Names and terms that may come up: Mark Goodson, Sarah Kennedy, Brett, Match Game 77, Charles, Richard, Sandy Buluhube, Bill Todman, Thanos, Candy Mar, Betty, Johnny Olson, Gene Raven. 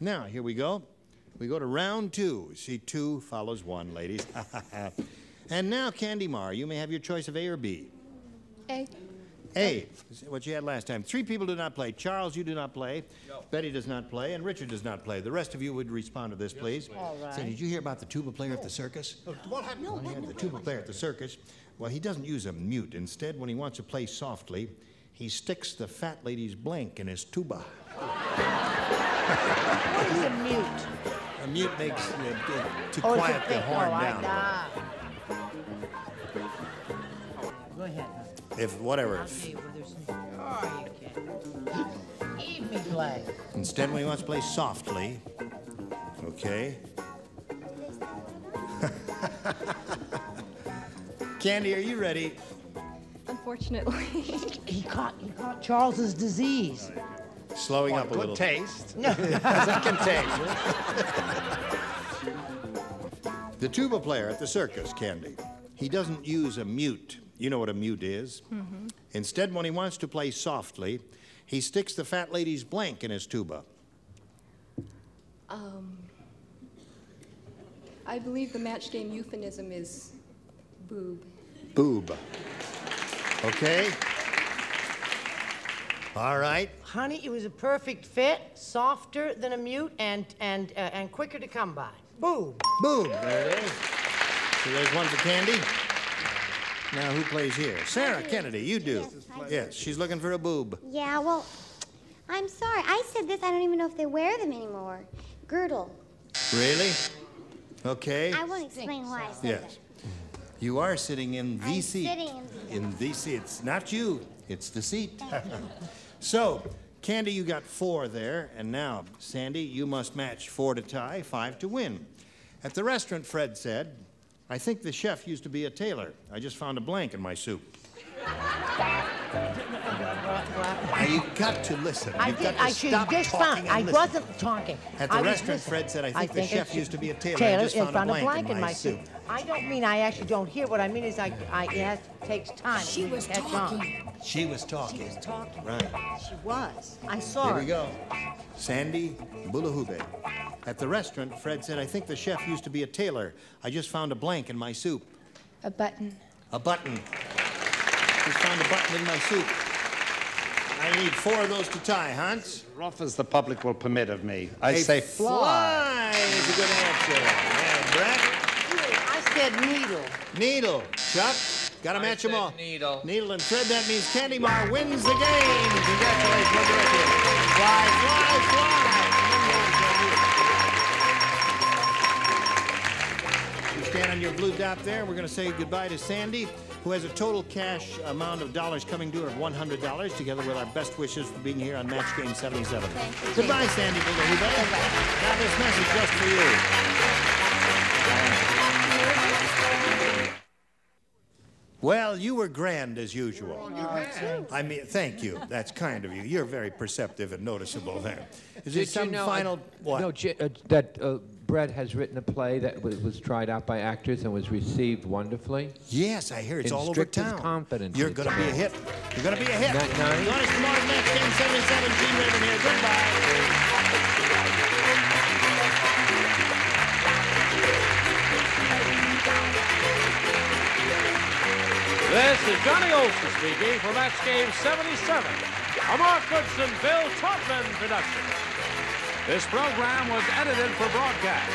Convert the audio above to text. Now, here we go. We go to round two. See, two follows one, ladies. And now, Candy Mar, you may have your choice of A or B. A. A, what you had last time. Three people do not play. Charles, you do not play. No. Betty does not play, and Richard does not play. The rest of you would respond to this, yes, please. All right. So did you hear about the tuba player at the circus? No. What happened? No, well, the tuba player at the circus. Well, he doesn't use a mute. Instead, when he wants to play softly, he sticks the fat lady's blank in his tuba. What is a mute? A mute makes to quiet the horn down. Go ahead. If whatever. Instead, when he wants to play softly, okay. Candy, are you ready? Unfortunately, he caught Charles's disease. Slowing up a little. Good taste. No. Second taste. The tuba player at the circus, Candy. He doesn't use a mute. You know what a mute is. Mm-hmm. Instead, when he wants to play softly, he sticks the fat lady's blank in his tuba. I believe the match game euphemism is boob. Boob. Okay. All right. Honey, it was a perfect fit, softer than a mute, and quicker to come by. Boob. Boob. There it is. So there's one for Candy. Now, who plays here? Sarah Kennedy, you do. Yes, she's looking for a boob. Yeah, well, I'm sorry. I said this, I don't even know if they wear them anymore. Girdle. Really? Okay. I won't explain why I said that. You are sitting in the seat. I'm sitting in the seat. It's not you, it's the seat. So, Candy, you got four there, and now, Sandy, you must match four to tie, five to win. At the restaurant, Fred said, I think the chef used to be a tailor. I just found a blank in my soup. Now, you've got to listen. I wasn't talking. At the restaurant, Fred said, I think the chef used to be a tailor. I just found a blank in my soup. I don't mean I actually don't hear. What I mean is it takes time. She was talking. She was talking. She was talking. Right. She was. I saw her. Here we go. Sandy Buluhube. At the restaurant, Fred said, I think the chef used to be a tailor. I just found a blank in my soup. A button. A button. Just found a button in my soup. I need four of those to tie, Hans. As rough as the public will permit of me. I say fly. Fly is a good answer. Yeah, Brett? I said needle. Needle. Chuck, gotta match them all. Needle. Needle and Fred, that means Candy Mar wins the game. Congratulations. Fly, fly, fly. Stand on your blue dot there. We're going to say goodbye to Sandy, who has a total cash amount of dollars coming to her of $100, together with our best wishes for being here on Match Game 77. Goodbye, Sandy Buluhube. Now this message just for you. Well, you were grand as usual. I mean, thank you. That's kind of you. You're very perceptive and noticeable there. Is there some final... What? No, that... Brett has written a play that was tried out by actors and was received wonderfully. Yes, I hear it's all over town. In strictest confidence. You're going to be a hit. You're going to be a hit. That night. Join us tomorrow at Match Game 77. Gene Raven here. Goodbye. This is Johnny Olson speaking for Match Game 77. A Mark Goodson, Bill Todman production. This program was edited for broadcast.